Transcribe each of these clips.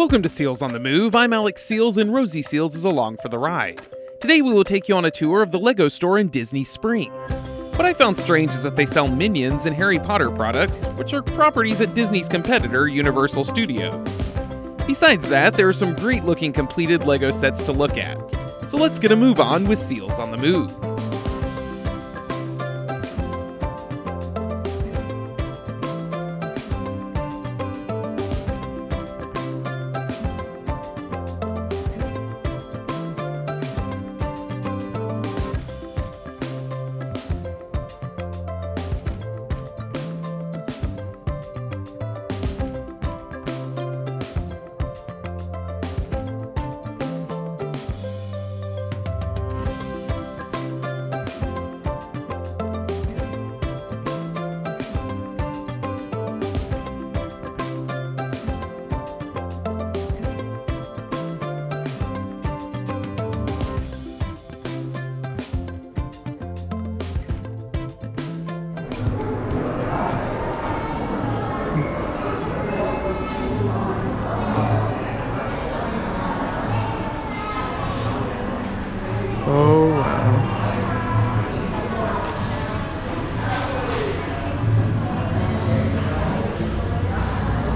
Welcome to Seals on the Move, I'm Alex Seals and Rosie Seals is along for the ride. Today we will take you on a tour of the LEGO store in Disney Springs. What I found strange is that they sell Minions and Harry Potter products, which are properties at Disney's competitor, Universal Studios. Besides that, there are some great looking completed LEGO sets to look at. So let's get a move on with Seals on the Move.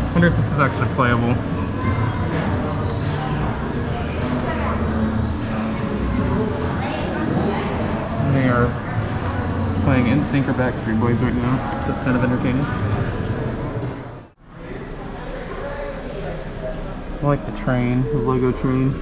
I wonder if this is actually playable. They are playing NSYNC or Backstreet Boys right now, just kind of entertaining. I like the train, the LEGO train.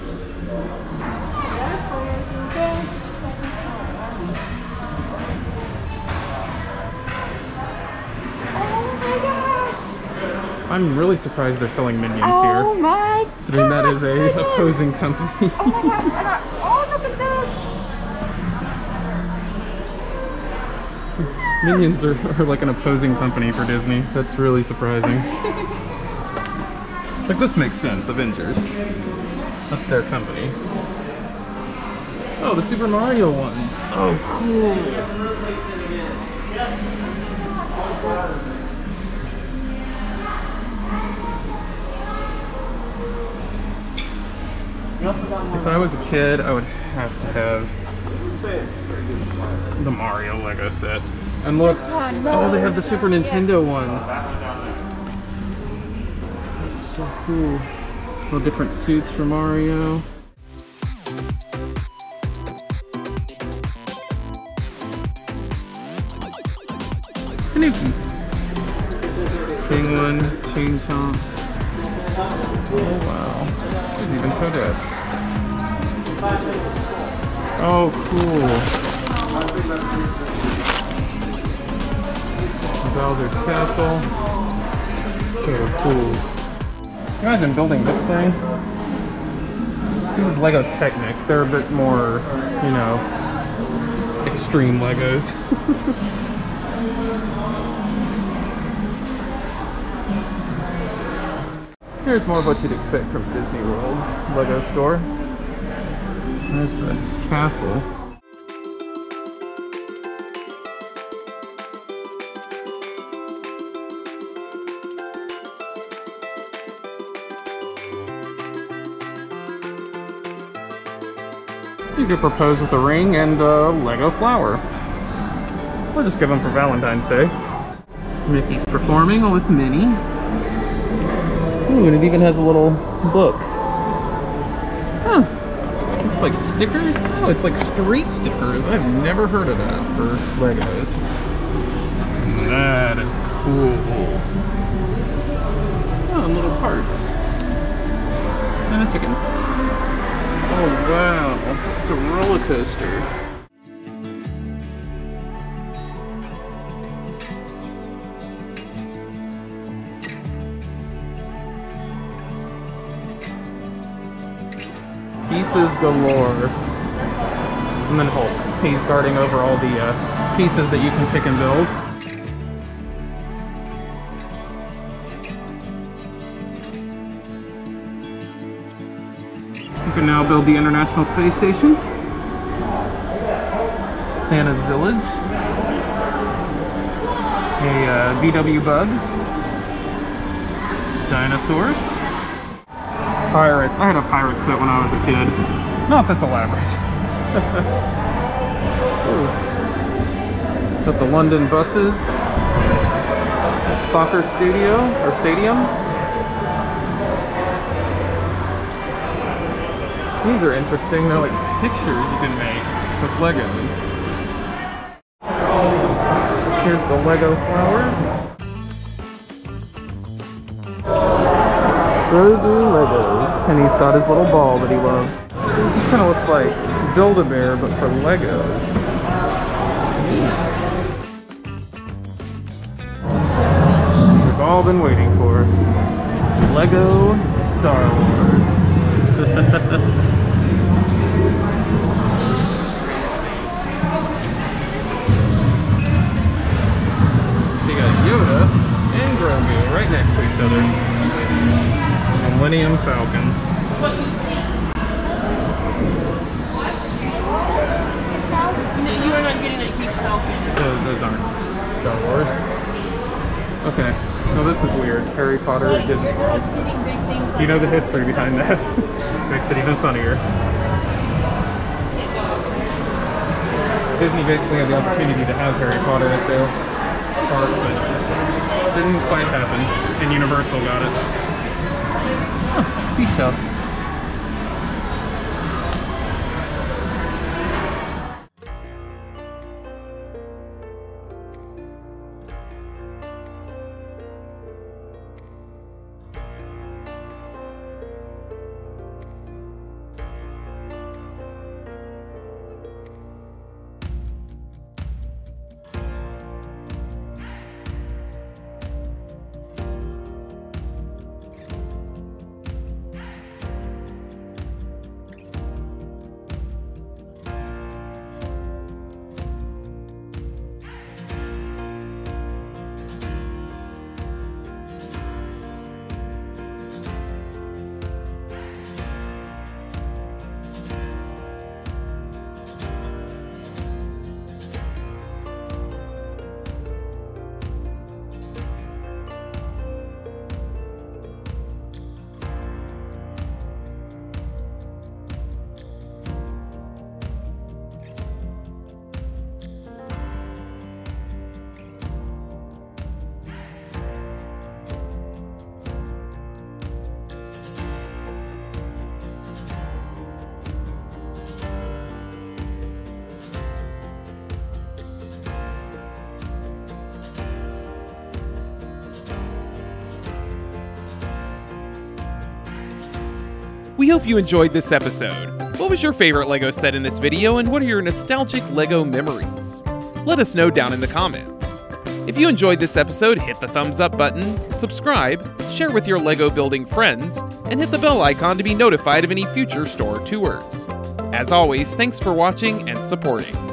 I'm really surprised they're selling Minions here. Oh my gosh! I mean, that is an opposing company. Oh my gosh, I got all of this! Minions are like an opposing company for Disney. That's really surprising. Like, this makes sense, Avengers. That's their company. Oh, the Super Mario ones! Oh, cool! If I was a kid, I would have to have the Mario LEGO set. And look, oh, they have the Super Nintendo one. That's so cool. Little different suits for Mario. Tanuki. Penguin, Chain Chomp. Oh, wow. Even coded. Oh, cool. Bowser's Castle. So cool. Can you imagine building this thing? This is LEGO Technic. They're a bit more, you know, extreme LEGOs. Here's more of what you'd expect from Disney World LEGO store. There's the castle. You could propose with a ring and a LEGO flower. We'll just give them for Valentine's Day. Mickey's performing with Minnie. Ooh, and it even has a little book. Huh. It's like stickers? No, it's like street stickers. I've never heard of that for LEGOs. That is cool. Oh, and little parts. And a chicken. Oh, wow. It's a roller coaster. Pieces galore. And then Hulk. He's darting over all the pieces that you can pick and build. You can now build the International Space Station. Santa's Village. A VW Bug. Dinosaurs. Pirates. I had a pirate set when I was a kid. Not this elaborate. Got the London buses. Soccer studio or stadium. These are interesting. They're like pictures you can make with Legos. Here's the Lego flowers. Rosy Legos. And he's got his little ball that he loves. This kind of looks like Build-A-Bear, but for Legos. We've all been waiting for LEGO Star Wars. Yoda and Grogu right next to each other. The Millennium Falcon. No, you are not getting a huge Falcon. Those aren't Star Wars. Okay. No, this is weird. Harry Potter at Disney World. You know the history behind that. Makes it even funnier. Disney basically had the opportunity to have Harry Potter up there. Park, but didn't quite happen, and Universal got it. Oh, beach house. We hope you enjoyed this episode. What was your favorite LEGO set in this video, and what are your nostalgic LEGO memories? Let us know down in the comments. If you enjoyed this episode, hit the thumbs up button, subscribe, share with your LEGO building friends, and hit the bell icon to be notified of any future store tours. As always, thanks for watching and supporting.